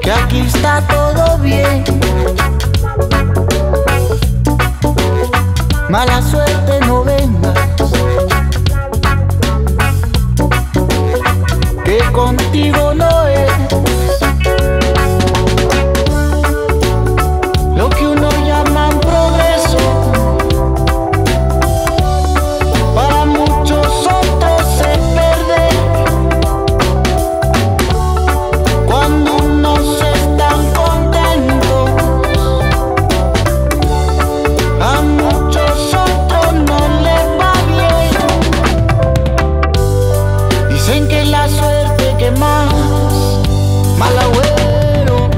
Que aquí está todo bien. Mala suerte no vengas, que contigo no es. Lo que uno llama un progreso, para muchos otros se pierde. Cuando dicen que la suerte que más mal agüero,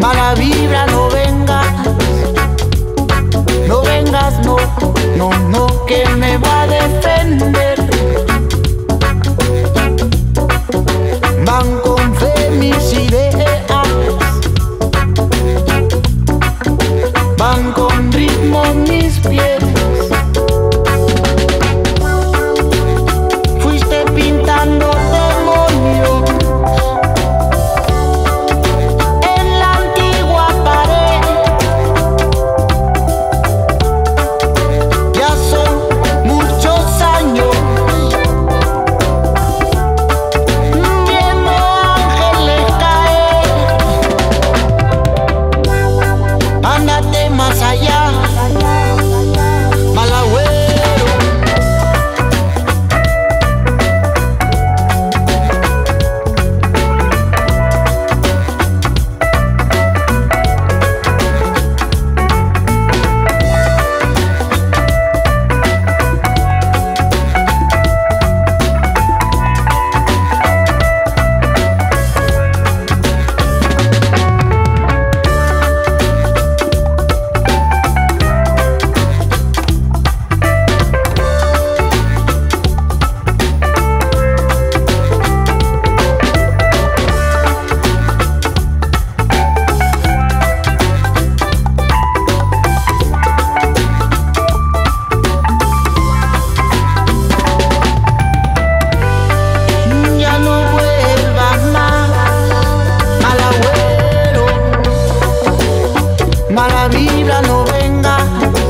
mala vibra, no vengas, no vengas, no, no, no, que me va a defender. Van con fe mis ideas, van con ritmo mis pies. Mala vibra, no venga.